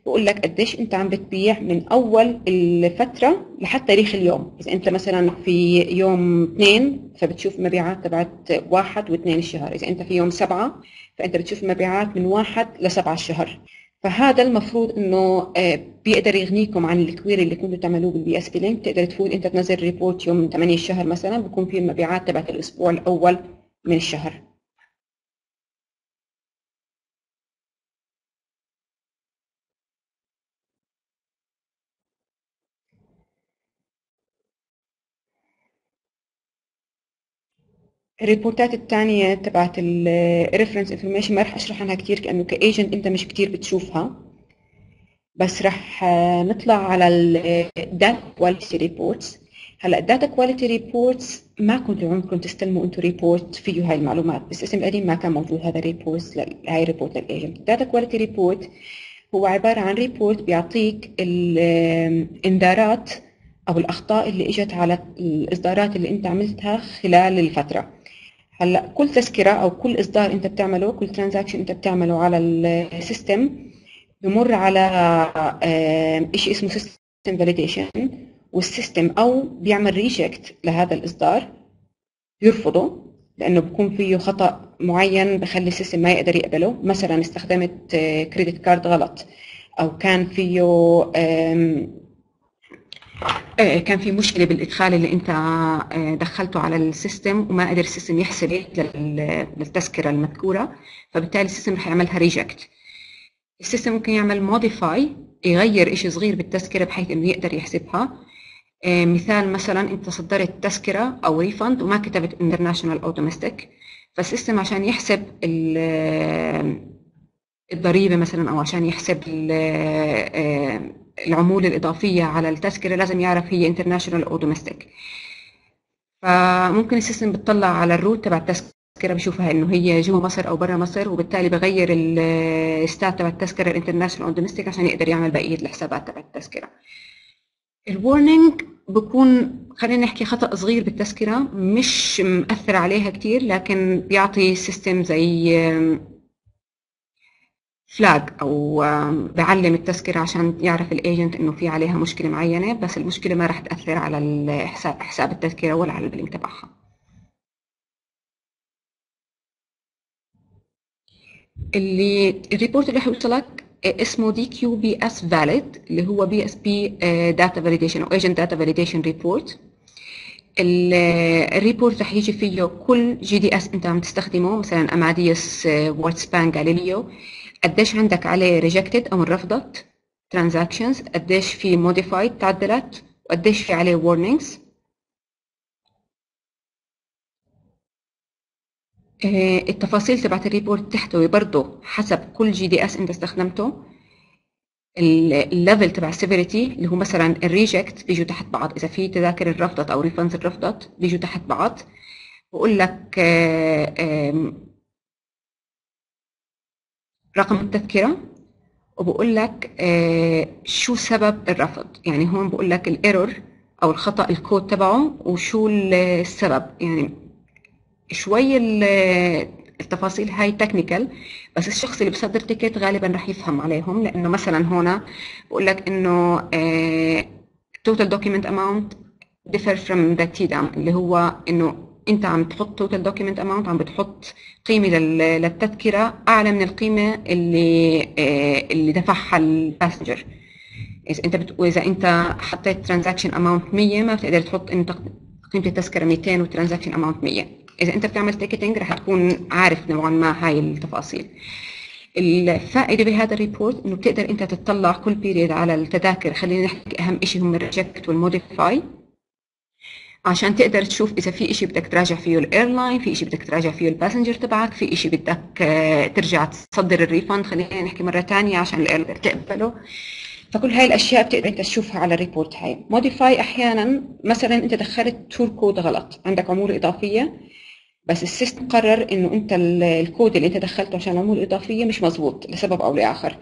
بقول لك قديش انت عم بتبيع من اول الفتره لحد تاريخ اليوم، اذا انت مثلا في يوم اثنين فبتشوف مبيعات تبعت واحد واثنين الشهر، اذا انت في يوم سبعه فانت بتشوف مبيعات من واحد لسبعه الشهر. فهذا المفروض انه بيقدر يغنيكم عن الكويري اللي كنتوا تعملوه بالبي اس بي لينك، بتقدر تفوت انت تنزل ريبورت يوم ثمانية الشهر مثلا بكون في المبيعات تبعت الاسبوع الاول من الشهر. الريبورتات الثانية تبعت الريفرنس انفورميشن ما راح اشرح عنها كثير كأنه كايجنت انت مش كثير بتشوفها، بس راح نطلع على الداتا كواليتي ريبورتس. هلا الداتا كواليتي ريبورتس ما كنتوا عمركم تستلموا انتم ريبورت فيه هاي المعلومات، بس الاسم القديم ما كان موجود هذا ريبورت ل... هاي ريبورت للايجنت. الداتا كواليتي ريبورت هو عبارة عن ريبورت بيعطيك الانذارات او الاخطاء اللي اجت على الاصدارات اللي انت عملتها خلال الفترة. هلا كل تذكرة أو كل إصدار أنت بتعمله، كل ترانزاكشن أنت بتعمله على السيستم بمر على شيء اسمه سيستم فاليديشن، والسيستم أو بيعمل ريجكت لهذا الإصدار بيرفضه لأنه بكون فيه خطأ معين بخلي السيستم ما يقدر يقبله، مثلا استخدمت كريدت كارد غلط أو كان فيه كان في مشكلة بالإدخال اللي أنت دخلته على السيستم وما قدر السيستم يحسبه للتذكرة المذكورة، فبالتالي السيستم رح يعملها ريجكت. السيستم ممكن يعمل موديفاي، يغير إشي صغير بالتذكرة بحيث إنه يقدر يحسبها. مثال مثلا أنت صدرت تذكرة أو ريفند وما كتبت انترناشونال أو دومستيك، فالسيستم عشان يحسب الضريبة مثلا أو عشان يحسب العمولة الإضافية على التذكرة لازم يعرف هي انترناشونال أو دومستيك. فممكن السيستم بتطلع على الروت تبع التذكرة بشوفها إنه هي جوا مصر أو برا مصر، وبالتالي بغير الستات تبع التذكرة الانترناشونال أو دومستيك عشان يقدر يعمل بقية الحسابات تبع التذكرة. الورنينج بكون خلينا نحكي خطأ صغير بالتذكرة مش مأثر عليها كتير، لكن بيعطي السيستم زي فلاج او بعلم التذكره عشان يعرف الايجنت انه في عليها مشكله معينه، بس المشكله ما راح تاثر على الحساب حساب التذكره ولا على البلينك تبعها. اللي الريبورت اللي حيوصلك اسمه دي كيو بي اس فاليد اللي هو بي اس بي داتا فاليديشن او ايجنت داتا فاليديشن ريبورت. الريبورت رح يجي فيه كل جي دي اس انت عم تستخدمه، مثلا اماديوس، واتسبان، جاليليو، قديش عندك عليه ريجكتد او انرفضت ترانزاكشنز، قديش في موديفايد تعدلت، وقديش في عليه warnings. التفاصيل تبعت الريبورت تحتوي برضه حسب كل جي دي اس انت استخدمته، الليفل تبع السيفيريتي اللي هو مثلا الريجكت بيجوا تحت بعض، اذا في تذاكر انرفضت او ريفندز انرفضت بيجوا تحت بعض. بقول لك رقم التذكرة وبقول لك آه شو سبب الرفض، يعني هون بقول لك الايرور او الخطأ الكود تبعه وشو السبب. يعني شوي التفاصيل هاي تكنيكال، بس الشخص اللي بصدر تيكت غالبا رح يفهم عليهم، لانه مثلا هون بقول لك انه total document amount differ from the T D A M، اللي هو انه انت عم تحط total document amount، عم بتحط قيمه للتذكره اعلى من القيمه اللي اللي دفعها الباسنجر. اذا انت بت... اذا انت حطيت ترانزاكشن اماونت مية ما بتقدر تحط انت قيمه التذكره مئتين وترانزاكشن اماونت مية. اذا انت بتعمل تيكتنج رح تكون عارف نوعا ما هاي التفاصيل. الفائده بهذا الريبورت انه بتقدر انت تطلع كل بيريد على التذاكر، خلينا نحكي اهم شيء هم الريجكت والموديفاي، عشان تقدر تشوف اذا في شيء بدك تراجع فيه الايرلاين، في شيء بدك تراجع فيه الباسنجر تبعك، في شيء بدك ترجع تصدر الريفند، خلينا نحكي مره ثانيه عشان الايرلاين تقبله. فكل هاي الاشياء بتقدر انت تشوفها على الريبورت هاي. موديفاي احيانا مثلا انت دخلت تور كود غلط، عندك عموله اضافيه، بس السيستم قرر انه انت الكود اللي انت دخلته عشان العموله الاضافيه مش مظبوط لسبب او لاخر.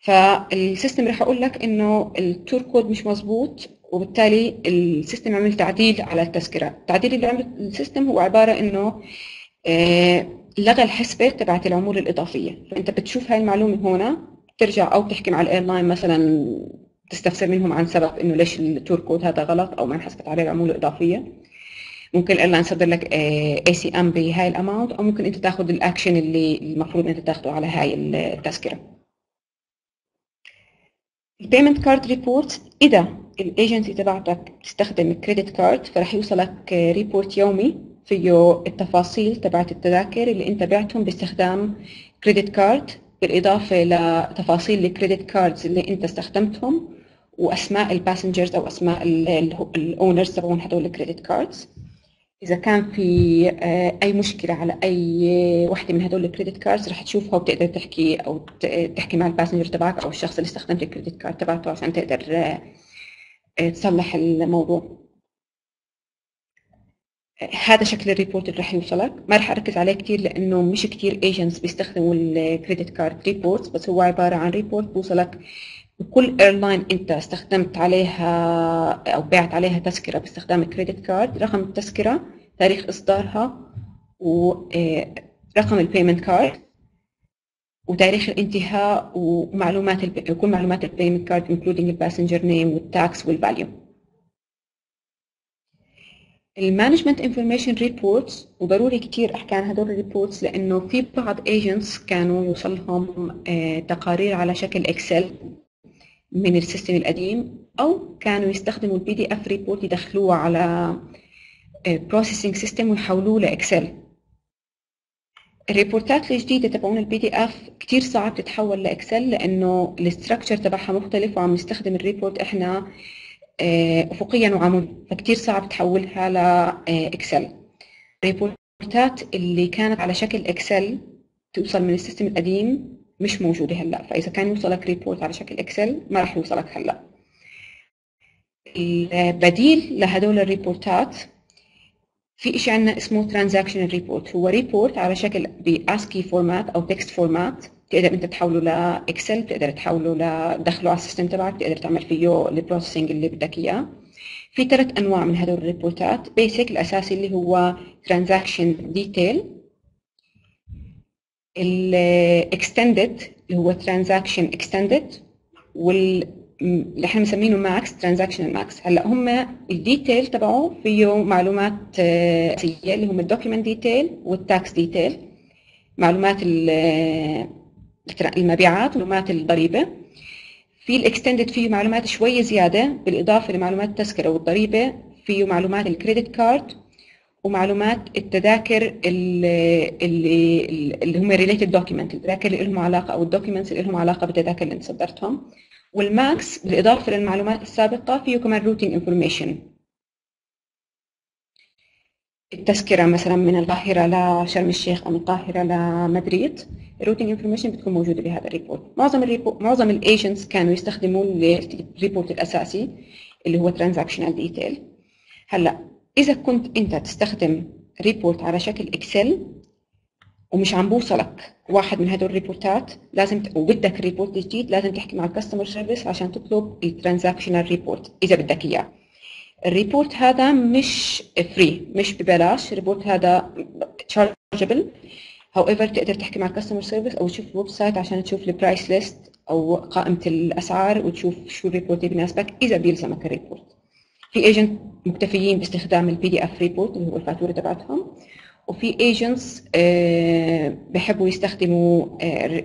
فالسيستم رح اقول لك انه التور كود مش مظبوط، وبالتالي السيستم عمل تعديل على التذكره، التعديل اللي عمله السيستم هو عباره انه لغى الحسبه تبعت العموله الاضافيه، فانت بتشوف هاي المعلومه هون، ترجع او تحكي مع الايرلاين مثلا تستفسر منهم عن سبب انه ليش التور كود هذا غلط او ما انحسبت عليه العموله الاضافيه. ممكن الايرلاين يصدر لك اي سي ام بهاي الاماونت، او ممكن انت تاخذ الاكشن اللي المفروض انت تاخذه على هاي التذكره. البيمنت كارد ريبورت، اذا الايجنسي تبعتك بتستخدم كريدت كارد فرح يوصلك ريبورت يومي فيه التفاصيل تبعت التذاكر اللي انت بعتهم باستخدام كريدت كارد، بالاضافه لتفاصيل الكريدت كاردز اللي انت استخدمتهم، واسماء الباسنجرز او اسماء الاونرز تبعون هذول الكريدت كاردز. اذا كان في اي مشكله على اي وحده من هذول الكريدت كاردز رح تشوفها وبتقدر تحكي او تحكي مع الباسنجر تبعك او الشخص اللي استخدمت الكريدت كارد تبعته عشان تقدر تصلح الموضوع. هذا شكل الريبورت اللي رح يوصلك، ما رح اركز عليه كثير لانه مش كثير ايجنتس بيستخدموا الكريدت كارد ريبورتس، بس هو عباره عن ريبورت بوصلك بكل ايرلاين انت استخدمت عليها او بعت عليها تذكره باستخدام الكريدت كارد، رقم التذكره، تاريخ اصدارها، ورقم البيمنت كارد، وتاريخ الانتهاء، ومعلومات الب... كل معلومات البيمنت كارد انكلودينج الباسنجر نيم والتاكس والفاليو. المانجمنت انفورميشن ريبورتس، وضروري كثير احكي عن هدول الريبورتس لانه في بعض ايجنتس كانوا يوصلهم تقارير على شكل اكسل من السيستم القديم، او كانوا يستخدموا البي دي اف ريبورت يدخلوه على بروسيسنج سيستم ويحولوه لاكسل. الريبورتات الجديده تبعون البي دي اف كثير صعب تتحول لاكسل لانه الاستراكشر تبعها مختلف، وعم نستخدم الريبورت احنا افقيا وعموديا، فكتير صعب تحولها لاكسل. الريبورتات اللي كانت على شكل اكسل توصل من السيستم القديم مش موجوده هلا، فاذا كان يوصلك ريبورت على شكل اكسل ما راح يوصلك هلا. البديل لهدول الريبورتات في اشي عندنا اسمه ترانزاكشنال ريبورت، هو ريبورت على شكل باسكي فورمات او تكست فورمات، تقدر انت تحوله لاكسل، تقدر تحوله لدخله على السيستم تبعك، تقدر تعمل فيه البروسيسنج اللي بدك اياه. في ثلاث انواع من هدول الريبورتات، بيسك الاساسي اللي هو ترانزاكشن ديتيل، الاكستندد اللي هو ترانزاكشن اكستندد، واللي احنا مسمينه ماكس ترانزاكشن ماكس. هلا هم الديتيل تبعه فيه معلومات اساسيه اللي هم الدوكيمنت ديتيل والتاكس ديتيل، معلومات المبيعات ومعلومات الضريبه. في الاكستندد فيه معلومات شويه زياده، بالاضافه لمعلومات التذكره والضريبه فيه معلومات الكريدت كارد ومعلومات التذاكر اللي اللي هم ريليتد دوكيمنت، التذاكر اللي لهم علاقه او الدوكيمنتس اللي لهم علاقه بالتذاكر اللي انت صدرتهم. والماكس بالاضافه للمعلومات السابقه فيه كمان روتين انفورميشن، التذكرة مثلا من القاهرة لشرم الشيخ أو من القاهرة لمدريد، الروتينج انفورميشن بتكون موجودة بهذا الريبورت. معظم الريبورت معظم الايجنتس كانوا يستخدموا الريبورت الأساسي اللي هو ترانزاكشنال ديتيل. هلا إذا كنت أنت تستخدم ريبورت على شكل إكسل ومش عم بوصلك واحد من هدول الريبورتات، لازم وبدك ريبورت جديد، لازم تحكي مع الكاستمر سيرفيس عشان تطلب الترانزاكشنال ريبورت إذا بدك إياه. الريبورت هذا مش فري، مش ببلاش، الريبورت هذا تشارجبل، however تقدر تحكي مع الكاستمر سيرفيس او تشوف ويب سايت عشان تشوف البرايس ليست او قائمه الاسعار وتشوف شو الريبورت اللي بيناسبك اذا بيلزمك الريبورت. في ايجنت مكتفيين باستخدام البي دي اف ريبورت اللي هو الفاتوره تبعتهم، وفي ايجنتس بحبوا يستخدموا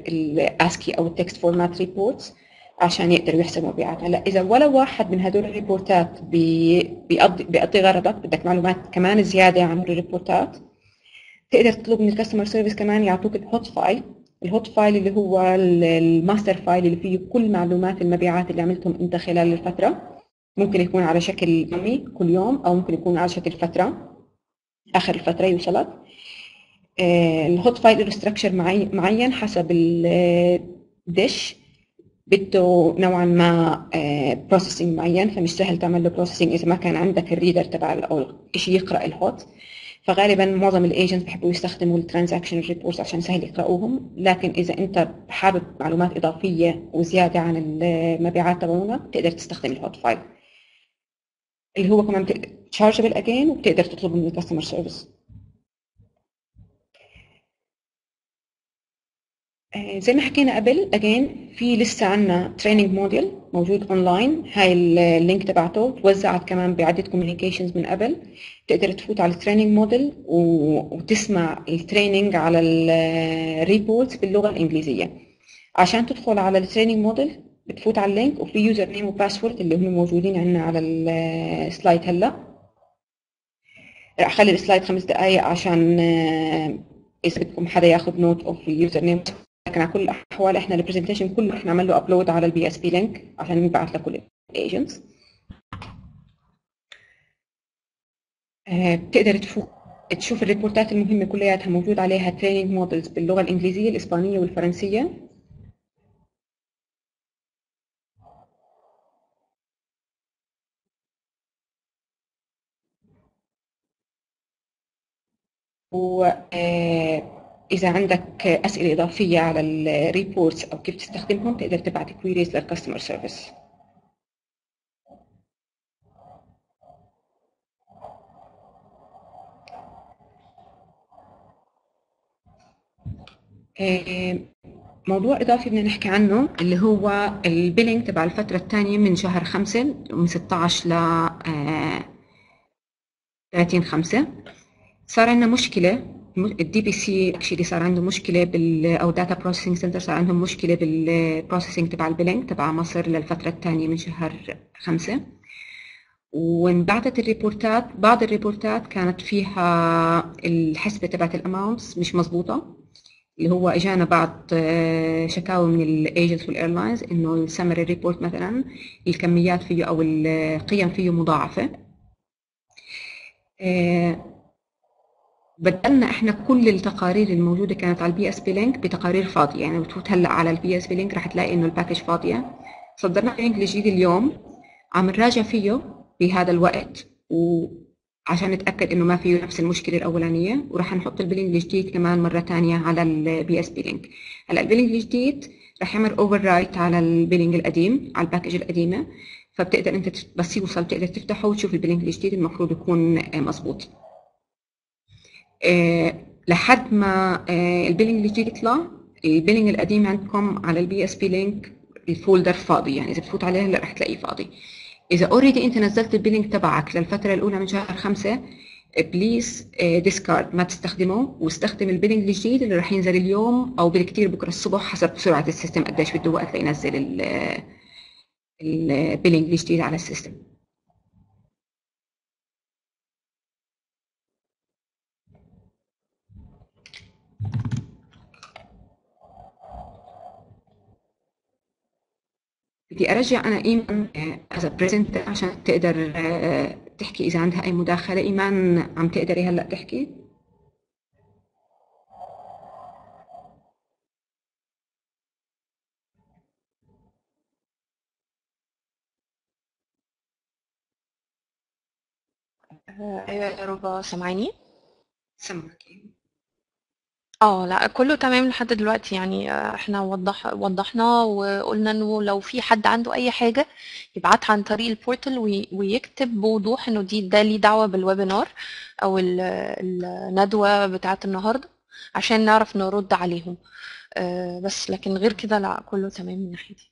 الاسكي او التكست فورمات ريبورتس عشان يقدروا يحسبوا مبيعات. هلا اذا ولا واحد من هدول الريبورتات بيقضي بيقضي غرضك، بدك معلومات كمان زياده عن الريبورتات، تقدر تطلب من الكاستمر سيرفيس كمان يعطوك الهوت فايل. الهوت فايل اللي هو الماستر فايل اللي فيه كل معلومات المبيعات اللي عملتهم انت خلال الفتره، ممكن يكون على شكل يومي كل يوم او ممكن يكون على شكل فتره اخر الفتره يوصلك. الهوت فايل له ستراكشر معين حسب الدش، بده نوعا ما بروسيسنج معين، فمش سهل تعمل له بروسيسنج اذا ما كان عندك الريدر تبع او شيء يقرا الهوت. فغالبا معظم الايجنتس بحبوا يستخدموا الترانزاكشن ريبورتس عشان سهل يقراوهم، لكن اذا انت حابب معلومات اضافيه وزياده عن المبيعات تبعونك بتقدر تستخدم الهوت فايل اللي هو كمان تشارجبل اجين، وبتقدر تطلب من الكاستمر سيرفيس. زي ما حكينا قبل اجين، في لسه عندنا تريننج موديل موجود اونلاين، هاي اللينك تبعته توزعت كمان بعده كوميونيكيشنز من قبل. تقدر تفوت على التريننج موديل وتسمع التريننج على الريبورتس باللغه الانجليزيه. عشان تدخل على التريننج موديل بتفوت على اللينك، وفي يوزر نيم وباسورد اللي هم موجودين عندنا على السلايد. هلا راح اخلي السلايد خمس دقائق عشان اذا بدكم حدا ياخذ نوت اوف اليوزر نيم، لكن على كل الاحوال احنا البرزنتيشن كله احنا عمل له ابلود على البي اس بي لينك عشان نبعث لكل الايجنتس. بتقدر تشوف تشوف الريبورتات المهمه كلياتها موجود عليها تريننج مودلز باللغه الانجليزيه الاسبانيه والفرنسيه. وإذا عندك أسئلة إضافية على الريبورتس أو كيف تستخدمهم تقدر تبعت كويريز للكاستمر سيرفيس. موضوع إضافي بدنا نحكي عنه اللي هو البيلينج تبع الفترة الثانية من شهر خمسة من ستة عشر ل ثلاثين خمسة. صار عندنا مشكلة، الدي بي سي اكشلي صار عنده مشكلة بال او داتا بروسيسنج سنتر صار عندهم مشكلة بالبروسيسنج تبع البلينك تبع مصر للفترة الثانية من شهر خمسة، وانبعثت الريبورتات. بعض الريبورتات كانت فيها الحسبة تبعت الاماونتس مش مضبوطة، اللي هو اجانا بعض شكاوى من الايجنتس والايرلاينز انه السمري ريبورت مثلا الكميات فيه او القيم فيه مضاعفة. بدلنا احنا كل التقارير الموجوده كانت على البي اس بي لينك بتقارير فاضيه، يعني بتفوت هلا على البي اس بي لينك رح تلاقي انه الباكج فاضيه. صدرناه لينك جديد اليوم عم نراجع فيه بهذا الوقت وعشان نتاكد انه ما فيه نفس المشكله الاولانيه، ورح نحط البلينك الجديد كمان مره ثانيه على البي اس بي لينك. هلا البلينك الجديد رح يعمل اوفر رايت على البلينك القديم على الباكج القديمه، فبتقدر انت بس يوصل بتقدر تفتحه وتشوف البلينك الجديد المفروض يكون مظبوط. أه لحد ما أه البيلينج الجديد يطلع، البيلينج القديم عندكم على البي اس بي لينك الفولدر فاضي، يعني اذا بتفوت عليه هلا رح تلاقيه فاضي. اذا اوريدي انت نزلت البيلينج تبعك للفتره الاولى من شهر خمسة بليز أه ديسكارد، ما تستخدمه واستخدم البيلينج الجديد اللي رح ينزل اليوم او بالكثير بكره الصبح حسب سرعه السيستم قديش بده وقت لينزل البيلينج الجديد على السيستم. بدي ارجع انا ايمان از بريزنت عشان تقدر تحكي اذا عندها اي مداخله. ايمان عم تقدري هلا تحكي؟ ايوه يا ربا سامعيني؟ سامعكي. اه لا كله تمام لحد دلوقتي، يعني احنا وضح وضحنا وقلنا انه لو في حد عنده اي حاجه يبعتها عن طريق البورتال ويكتب بوضوح انه دي ده ليه دعوه بالويبينار او الندوه بتاعه النهارده، عشان نعرف نرد عليهم. آه بس لكن غير كده لا، كله تمام من ناحية دي.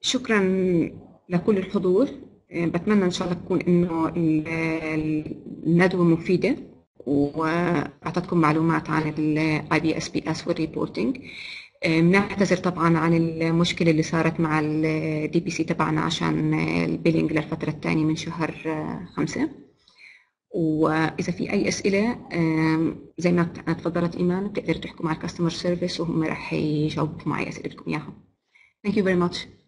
شكرا لكل الحضور، بتمنى ان شاء الله تكون انه الندوه مفيده واعطتكم معلومات عن الاي بي اس بي اس والريبورتنج. بنعتذر طبعا عن المشكله اللي صارت مع الدي بي سي تبعنا عشان البيلينج للفتره الثانيه من شهر خمسة. واذا في اي اسئله زي ما تفضلت ايمان بتقدر تحكوا مع الكاستمر سيرفيس وهم راح يجاوبوا مع اسئلتكم اياها. Thank you very much.